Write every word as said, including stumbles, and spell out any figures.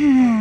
Huh?